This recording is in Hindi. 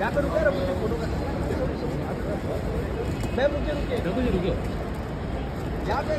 यहाँ पे रुके मुझे फोटो का मैं रुके यहाँ पे